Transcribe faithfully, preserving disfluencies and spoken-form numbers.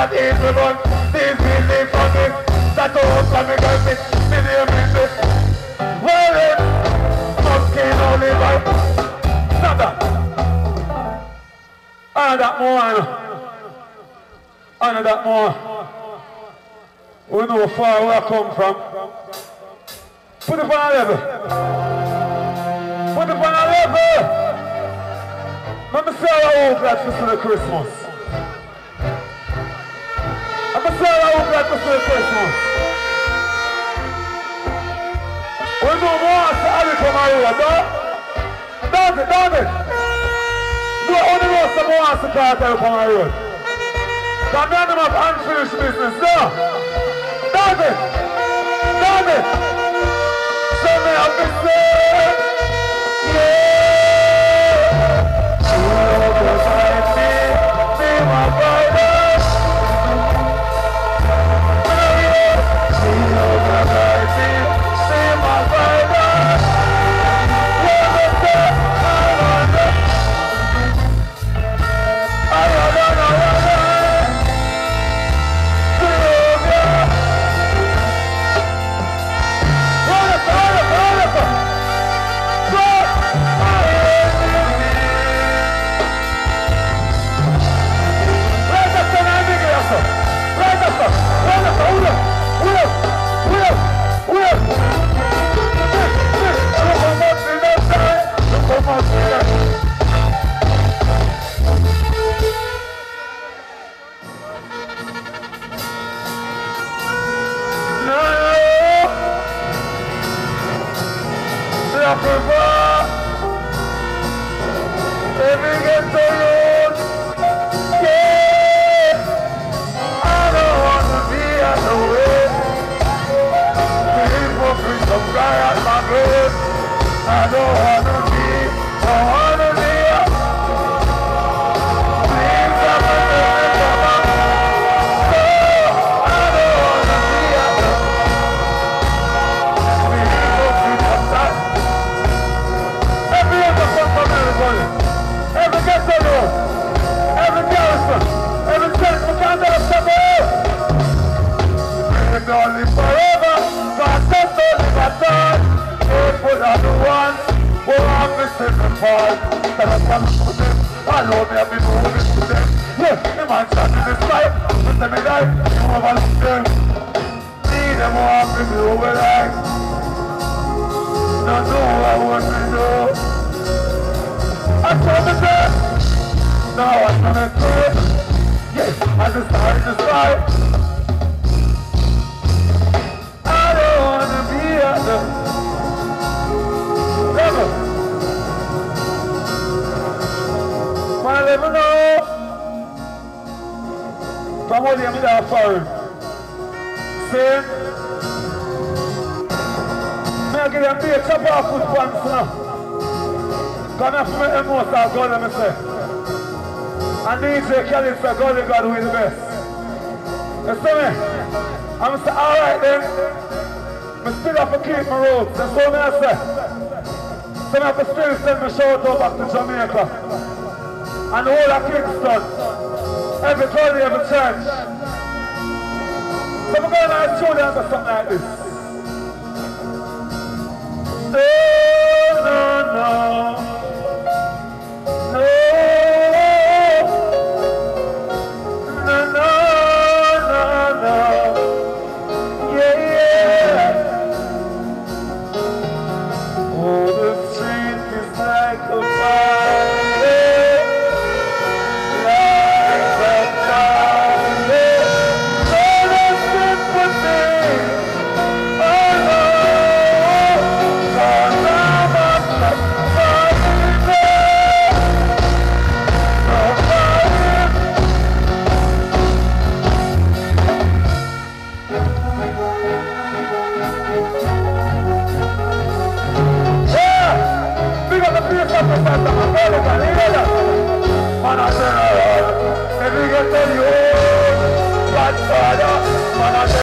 and evil one. They will live on it. That old family got it. They will live it. Well, it must kill only life. Nada. And that more. And that more. We know far where I come from. Put it on a level. Put it on a level. I'm going to sell our old black for the Christmas. I'm going to sell our old black for the Christmas. We know more as to Ali from Iowa, don't? Don't it, don't it? We only know some more as to Ali from Iowa. Come on, them have unfinished business, don't? Don't it? Don't it? So may I be saved? Yeah.